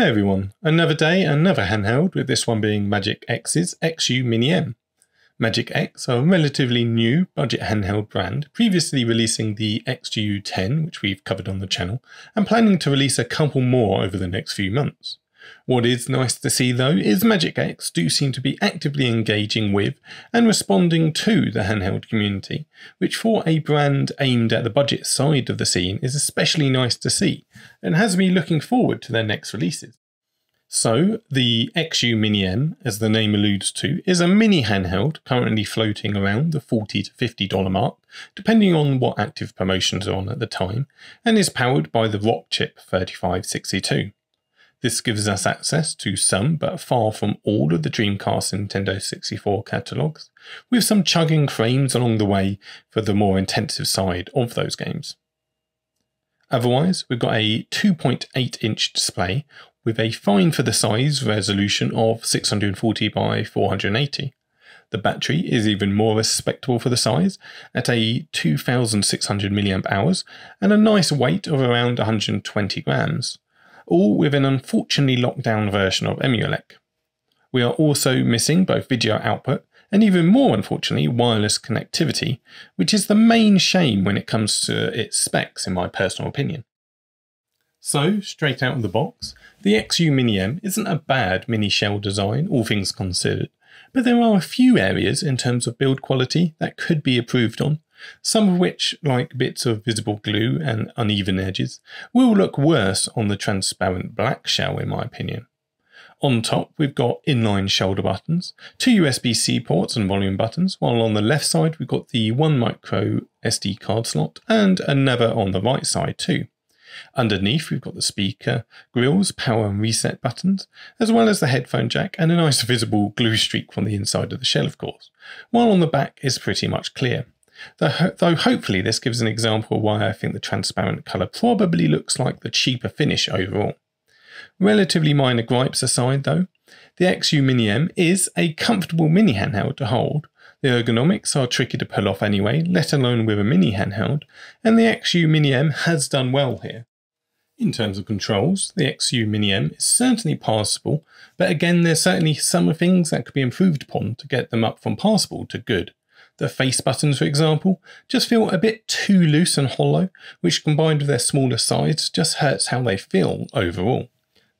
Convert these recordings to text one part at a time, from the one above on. Hey everyone, another day, another handheld, with this one being Magic X's XU Mini M. Magic X are a relatively new budget handheld brand, previously releasing the XU10, which we've covered on the channel, and planning to release a couple more over the next few months. What is nice to see though is Magic X do seem to be actively engaging with and responding to the handheld community, which for a brand aimed at the budget side of the scene is especially nice to see and has me looking forward to their next releases. So the XU Mini M, as the name alludes to, is a mini handheld currently floating around the $40 to $50 mark, depending on what active promotions are on at the time, and is powered by the Rockchip 3562. This gives us access to some, but far from all, of the Dreamcast and Nintendo 64 catalogues, with some chugging frames along the way for the more intensive side of those games. Otherwise, we've got a 2.8-inch display with a fine-for-the-size resolution of 640 by 480. The battery is even more respectable for the size, at a 2,600 mAh and a nice weight of around 120 grams. All with an unfortunately locked down version of EmuELEC. We are also missing both video output and, even more unfortunately, wireless connectivity, which is the main shame when it comes to its specs in my personal opinion. So, straight out of the box, the XU Mini M isn't a bad mini shell design, all things considered, but there are a few areas in terms of build quality that could be improved on. Some of which, like bits of visible glue and uneven edges, will look worse on the transparent black shell in my opinion. On top we've got inline shoulder buttons, two USB-C ports and volume buttons, while on the left side we've got the one micro SD card slot and another on the right side too. Underneath we've got the speaker, grills, power and reset buttons, as well as the headphone jack and a nice visible glue streak from the inside of the shell of course, while on the back is pretty much clear. Though hopefully this gives an example of why I think the transparent colour probably looks like the cheaper finish overall. Relatively minor gripes aside though, the XU Mini M is a comfortable mini handheld to hold. The ergonomics are tricky to pull off anyway, let alone with a mini handheld, and the XU Mini M has done well here. In terms of controls, the XU Mini M is certainly passable, but again there's certainly some things that could be improved upon to get them up from passable to good. The face buttons, for example, just feel a bit too loose and hollow, which combined with their smaller sides just hurts how they feel overall.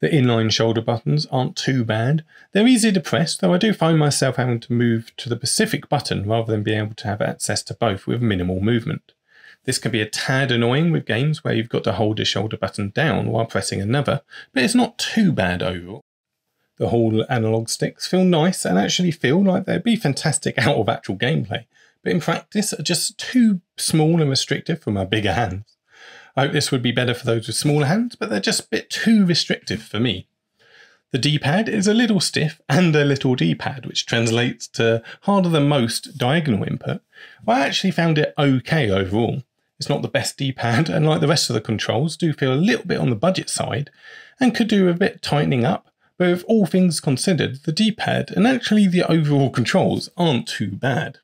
The inline shoulder buttons aren't too bad. They're easy to press, though I do find myself having to move to the specific button rather than being able to have access to both with minimal movement. This can be a tad annoying with games where you've got to hold a shoulder button down while pressing another, but it's not too bad overall. The whole analog sticks feel nice and actually feel like they'd be fantastic out of actual gameplay, but in practice are just too small and restrictive for my bigger hands. I hope this would be better for those with smaller hands, but they're just a bit too restrictive for me. The D-pad is a little stiff and a little D-pad, which translates to harder than most diagonal input, but I actually found it okay overall. It's not the best D-pad, and like the rest of the controls, do feel a little bit on the budget side and could do a bit tightening up. But with all things considered, the D-pad and actually the overall controls aren't too bad.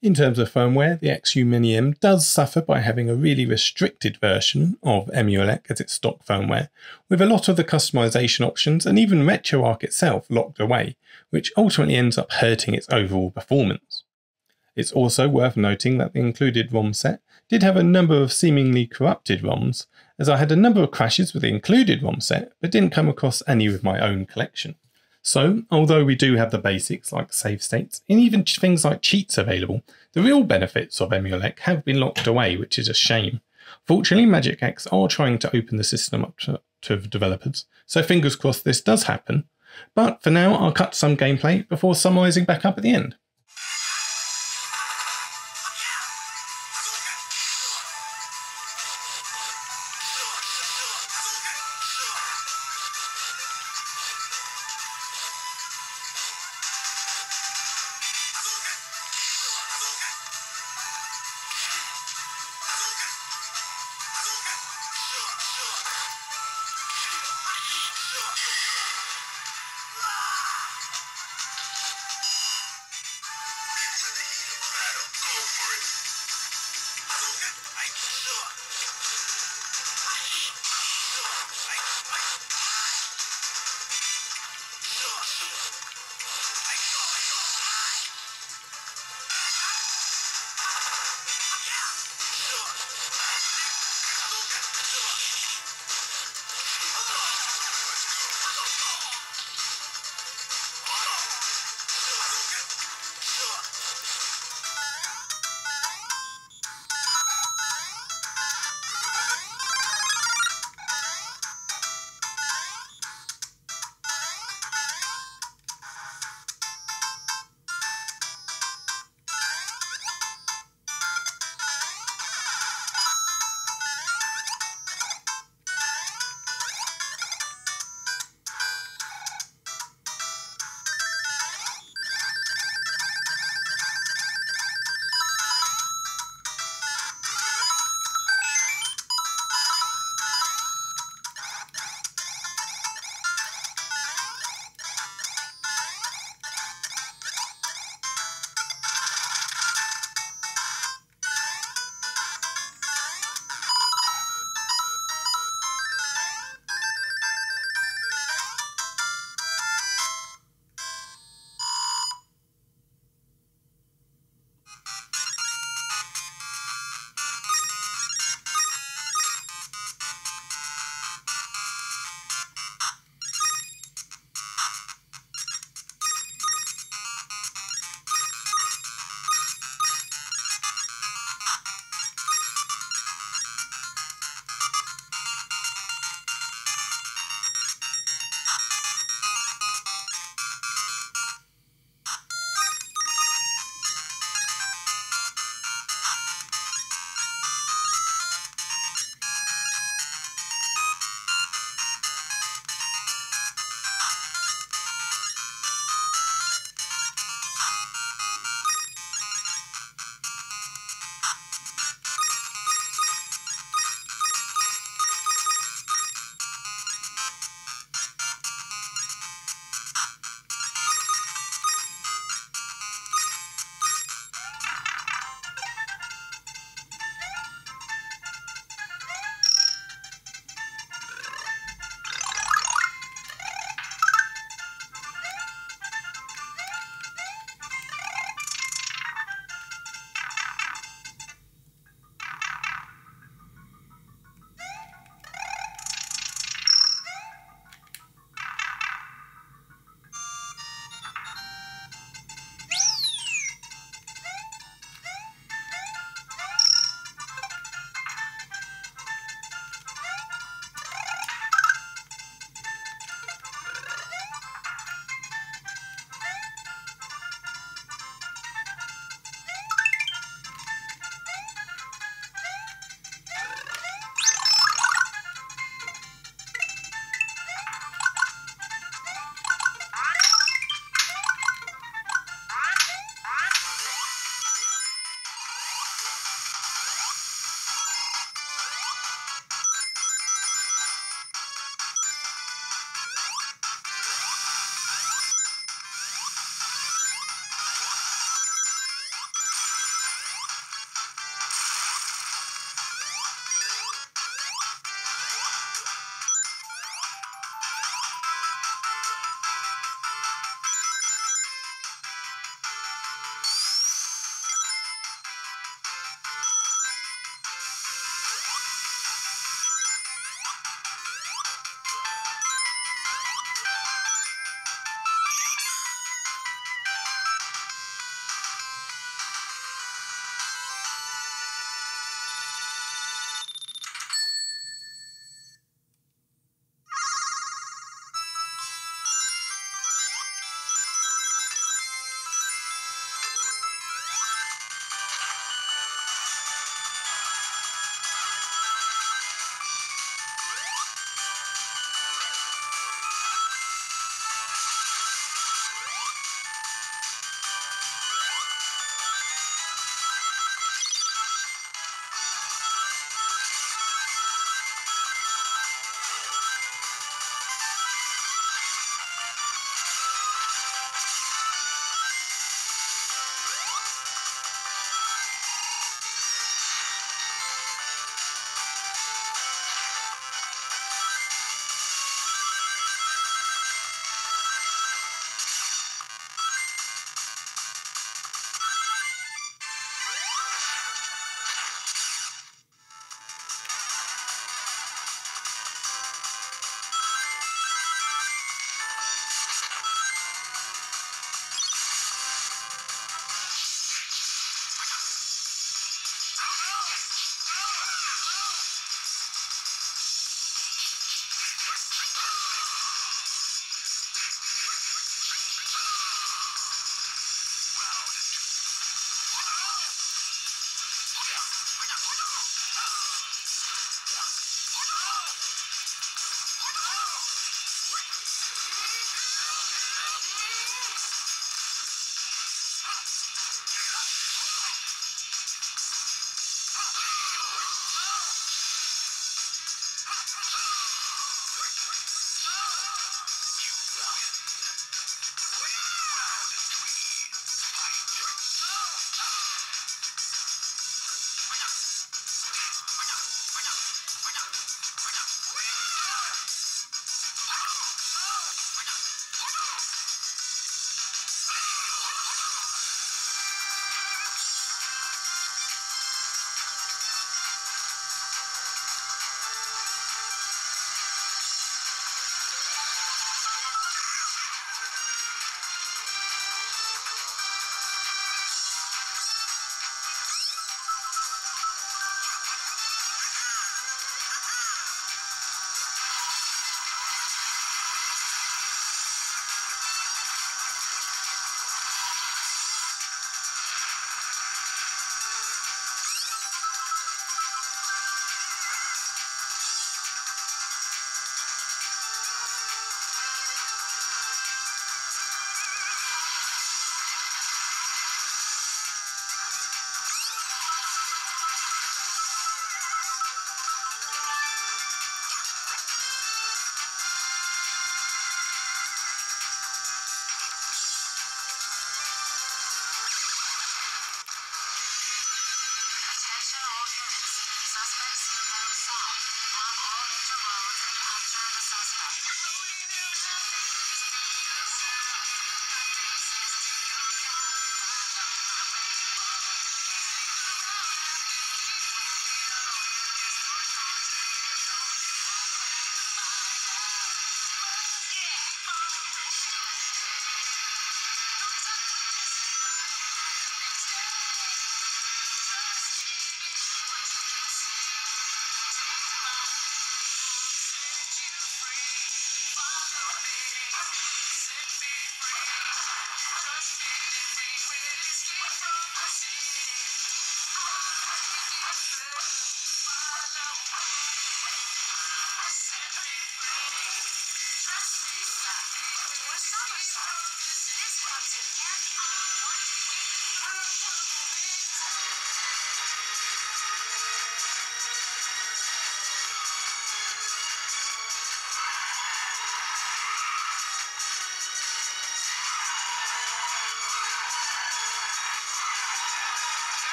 In terms of firmware, the XU Mini M does suffer by having a really restricted version of EmuELEC as its stock firmware, with a lot of the customization options and even RetroArch itself locked away, which ultimately ends up hurting its overall performance. It's also worth noting that the included ROM set did have a number of seemingly corrupted ROMs, as I had a number of crashes with the included ROM set, but didn't come across any with my own collection. So, although we do have the basics like save states, and even things like cheats available, the real benefits of EmuELEC have been locked away, which is a shame. Fortunately, Magic X are trying to open the system up to developers, so fingers crossed this does happen. But for now, I'll cut some gameplay before summarising back up at the end.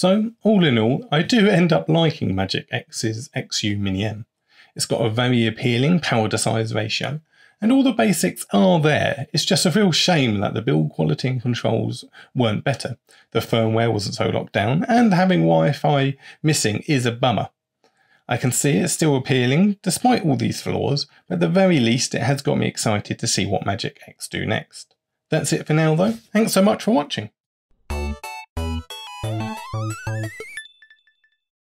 So all in all, I do end up liking Magic X's XU Mini M. It's got a very appealing power to size ratio, and all the basics are there. It's just a real shame that the build quality and controls weren't better. The firmware wasn't so locked down, and having Wi-Fi missing is a bummer. I can see it's still appealing despite all these flaws, but at the very least it has got me excited to see what Magic X do next. That's it for now though, thanks so much for watching.